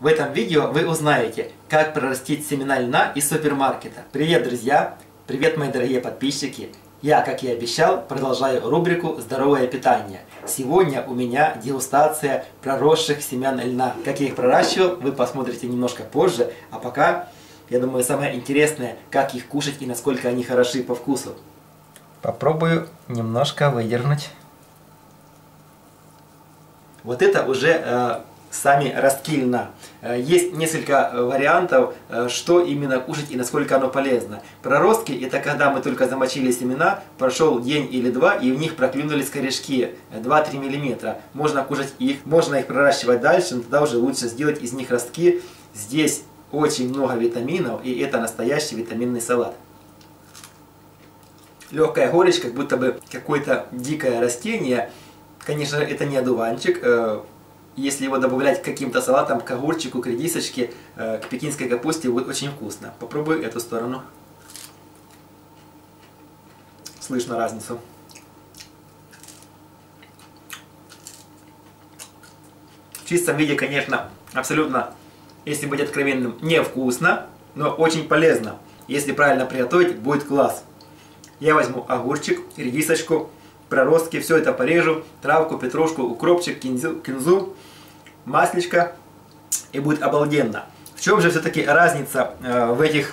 В этом видео вы узнаете, как прорастить семена льна из супермаркета. Привет, друзья! Привет, мои дорогие подписчики! Я, как и обещал, продолжаю рубрику «Здоровое питание». Сегодня у меня дегустация проросших семян льна. Как я их проращивал, вы посмотрите немножко позже. А пока, я думаю, самое интересное, как их кушать и насколько они хороши по вкусу. Попробую немножко выдернуть. Вот это уже... сами ростки льна. Есть несколько вариантов, что именно кушать и насколько оно полезно. Проростки — это когда мы только замочили семена, прошел день или два, и в них проклюнулись корешки 2-3 мм. Можно кушать их, можно их проращивать дальше, но тогда уже лучше сделать из них ростки. Здесь очень много витаминов, и это настоящий витаминный салат. Легкая горечь, как будто бы какое-то дикое растение. Конечно, это не одуванчик. Если его добавлять к каким-то салатам, к огурчику, к редисочке, к пекинской капусте, будет очень вкусно. Попробую эту сторону. Слышно разницу. В чистом виде, конечно, абсолютно, если быть откровенным, невкусно, но очень полезно. Если правильно приготовить, будет класс. Я возьму огурчик, редисочку, проростки, все это порежу, травку, петрушку, укропчик, кинзу, масличко, и будет обалденно. В чем же все-таки разница в этих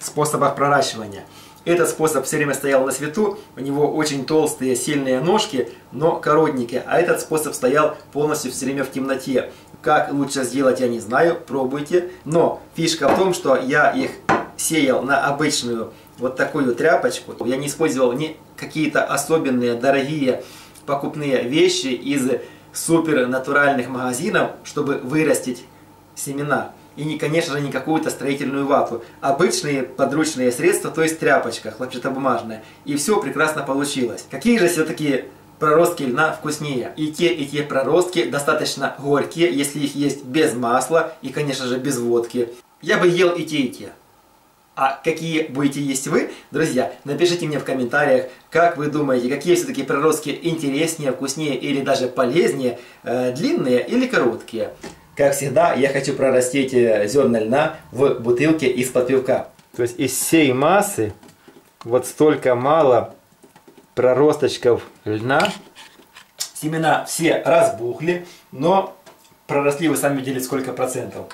способах проращивания? Этот способ все время стоял на свету, у него очень толстые, сильные ножки, но коротенькие, а этот способ стоял полностью все время в темноте. Как лучше сделать, я не знаю, пробуйте, но фишка в том, что я их сеял на обычную вот такую тряпочку. Я не использовал ни какие-то особенные дорогие покупные вещи из супер натуральных магазинов, чтобы вырастить семена. И, конечно же, не какую-то строительную вату. Обычные подручные средства, то есть тряпочка хлопчатобумажная. И все прекрасно получилось. Какие же все-таки проростки льна вкуснее? И те проростки достаточно горькие, если их есть без масла и, конечно же, без водки. Я бы ел и те, и те. А какие будете есть вы? Друзья, напишите мне в комментариях, как вы думаете, какие все-таки проростки интереснее, вкуснее или даже полезнее, длинные или короткие. Как всегда, я хочу прорастить зерна льна в бутылке из-под пивка. То есть из всей массы вот столько мало проросточков льна. Семена все разбухли, но проросли, вы сами видели, сколько процентов.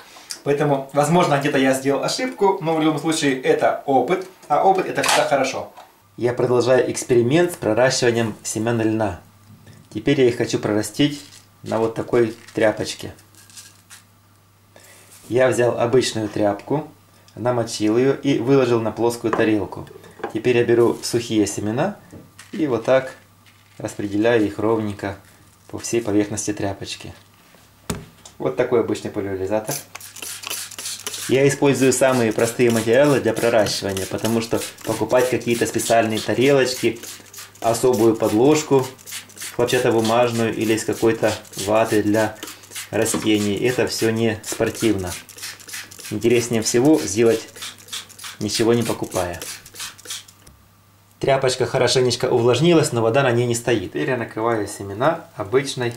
Поэтому, возможно, где-то я сделал ошибку, но в любом случае это опыт, а опыт — это всегда хорошо. Я продолжаю эксперимент с проращиванием семян льна. Теперь я их хочу прорастить на вот такой тряпочке. Я взял обычную тряпку, намочил ее и выложил на плоскую тарелку. Теперь я беру сухие семена и вот так распределяю их ровненько по всей поверхности тряпочки. Вот такой обычный пульверизатор. Я использую самые простые материалы для проращивания, потому что покупать какие-то специальные тарелочки, особую подложку, хлопчатобумажную или из какой-то ваты для растений, это все не спортивно. Интереснее всего сделать, ничего не покупая. Тряпочка хорошенечко увлажнилась, но вода на ней не стоит. Теперь я накрываю семена обычной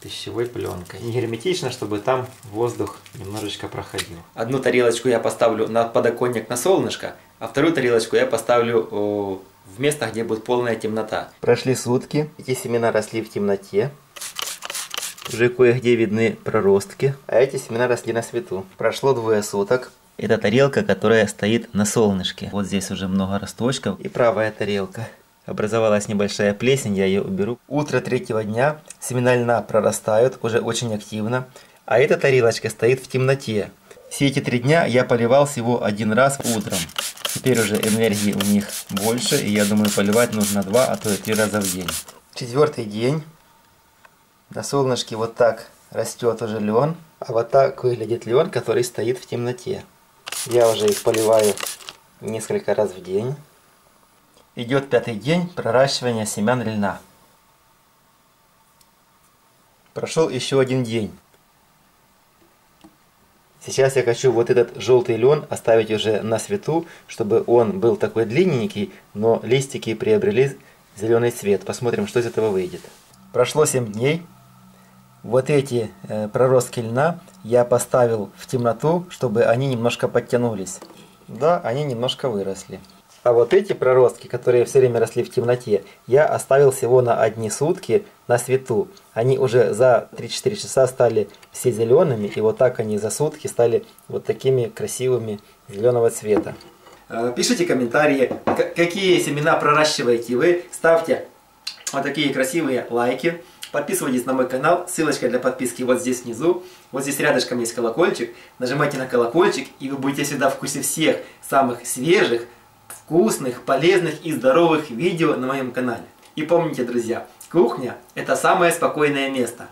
пищевой пленкой. Не герметично, чтобы там воздух немножечко проходил. Одну тарелочку я поставлю на подоконник на солнышко, а вторую тарелочку я поставлю в место, где будет полная темнота. Прошли сутки, эти семена росли в темноте. Уже кое-где видны проростки, а эти семена росли на свету. Прошло двое суток. Это тарелка, которая стоит на солнышке. Вот здесь уже много росточков. И правая тарелка. Образовалась небольшая плесень, я ее уберу. Утро третьего дня, семена льна прорастают уже очень активно, а эта тарелочка стоит в темноте. Все эти 3 дня я поливал всего 1 раз утром. Теперь уже энергии у них больше, и я думаю, поливать нужно 2, а то и 3 раза в день. 4-й день. На солнышке вот так растет уже лен, а вот так выглядит лен, который стоит в темноте. Я уже их поливаю несколько раз в день. Идет 5-й день проращивания семян льна. Прошел еще 1 день. Сейчас я хочу вот этот желтый лен оставить уже на свету, чтобы он был такой длинненький, но листики приобрели зеленый цвет. Посмотрим, что из этого выйдет. Прошло 7 дней. Вот эти проростки льна я поставил в темноту, чтобы они немножко подтянулись. Да, они немножко выросли. А вот эти проростки, которые все время росли в темноте, я оставил всего на одни сутки на свету. Они уже за 3-4 часа стали все зелеными, и вот так они за сутки стали вот такими красивыми зеленого цвета. Пишите комментарии, какие семена проращиваете вы. Ставьте вот такие красивые лайки. Подписывайтесь на мой канал, ссылочка для подписки вот здесь внизу. Вот здесь рядышком есть колокольчик. Нажимайте на колокольчик, и вы будете всегда в курсе всех самых свежих, вкусных, полезных и здоровых видео на моем канале. И помните, друзья, кухня – это самое спокойное место.